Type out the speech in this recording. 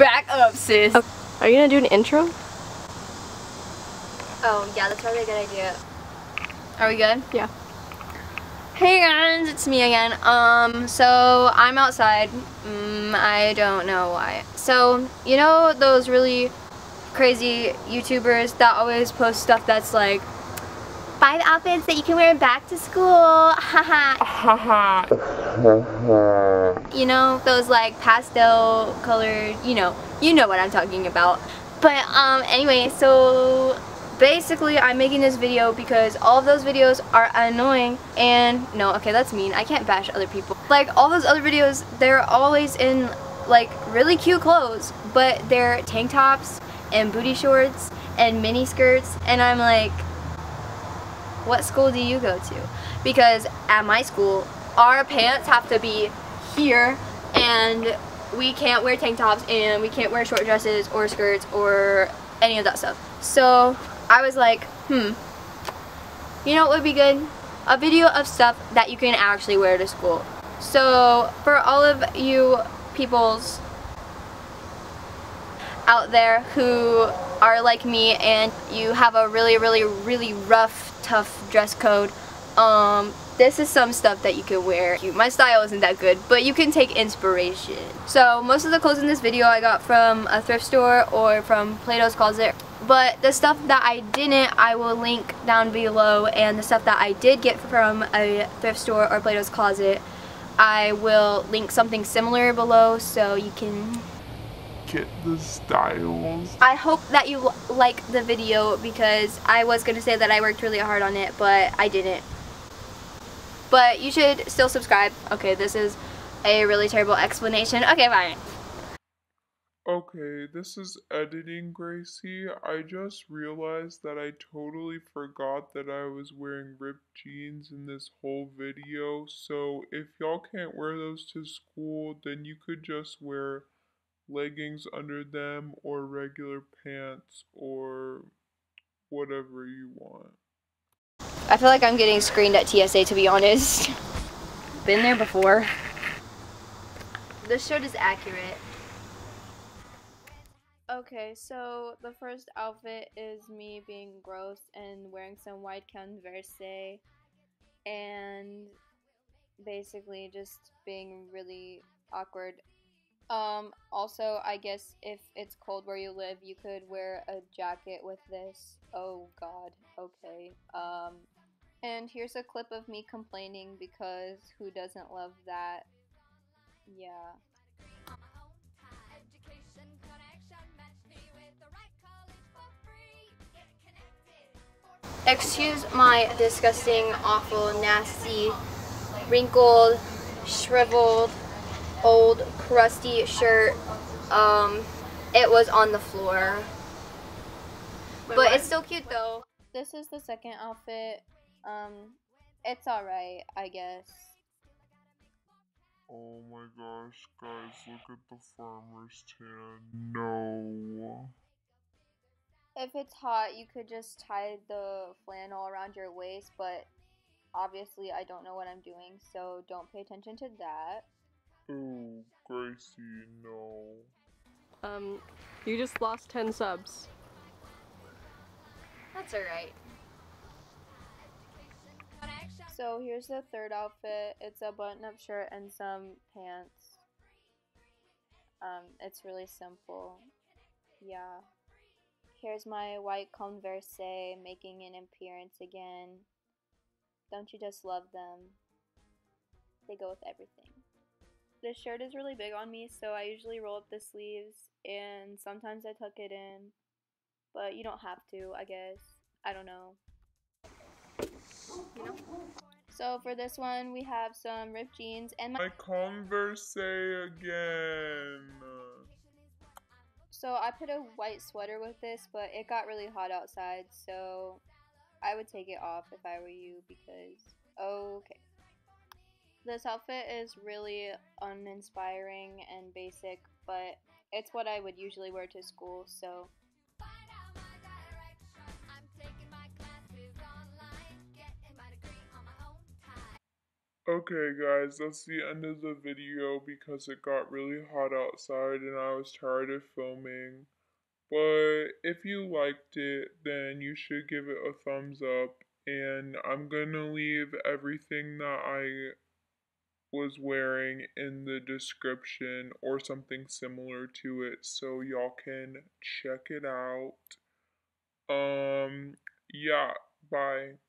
back up, sis. Okay. Are you gonna do an intro? Oh, yeah, that's probably a good idea. Are we good? Yeah. Hey guys, it's me again. So I'm outside. I don't know why. So, you know those really crazy YouTubers that always post stuff that's like 5 outfits that you can wear back to school, You know, those like pastel colored, you know what I'm talking about. But anyway, so basically I'm making this video because all of those videos are annoying and, no, okay, that's mean, I can't bash other people. Like all those other videos, they're always in like really cute clothes, but they're tank tops and booty shorts and mini skirts, and I'm like, what school do you go to? Because at my school, our pants have to be here, and we can't wear tank tops, and we can't wear short dresses or skirts or any of that stuff. So I was like, you know what would be good? A video of stuff that you can actually wear to school. So for all of you peoples out there who are like me and you have a really rough, tough dress code, this is some stuff that you can wear. My style isn't that good, but you can take inspiration. So most of the clothes in this video I got from a thrift store or from Plato's Closet, but the stuff that I didn't, I will link down below, and the stuff that I did get from a thrift store or Plato's Closet, I will link something similar below so you can get the styles. I hope that you like the video, because I was gonna say that I worked really hard on it, but I didn't. But you should still subscribe. Okay, this is a really terrible explanation. Okay, bye. Okay, this is editing, Gracie. I just realized that I totally forgot that I was wearing ripped jeans in this whole video. So if y'all can't wear those to school, then you could just wear leggings under them or regular pants or whatever you want. I feel like I'm getting screened at TSA, to be honest. Been there before. This shirt is accurate. Okay, so the first outfit is me being gross and wearing some white Converse and basically just being really awkward. Also, I guess if it's cold where you live, you could wear a jacket with this. Oh god, okay. And here's a clip of me complaining, because who doesn't love that? Yeah. Excuse my disgusting, awful, nasty, wrinkled, shriveled, old, crusty shirt. It was on the floor. But it's still cute though. This is the second outfit. It's alright, I guess. Oh my gosh, guys, look at the farmer's tan. No. If it's hot, you could just tie the flannel around your waist, but obviously I don't know what I'm doing, so don't pay attention to that. Oh, Gracie, no. You just lost 10 subs. That's alright. So here's the third outfit. It's a button-up shirt and some pants. It's really simple. Yeah. Here's my white Converse making an appearance again. Don't you just love them? They go with everything. This shirt is really big on me, so I usually roll up the sleeves, and sometimes I tuck it in, but you don't have to, I guess. I don't know. You know? So for this one, we have some ripped jeans and my Converse again. So I put a white sweater with this, but it got really hot outside, so I would take it off if I were you, because, okay. This outfit is really uninspiring and basic, but it's what I would usually wear to school, so. Okay guys, that's the end of the video because it got really hot outside and I was tired of filming. But if you liked it, then you should give it a thumbs up. And I'm gonna leave everything that I was wearing in the description or something similar to it so y'all can check it out. Yeah, bye.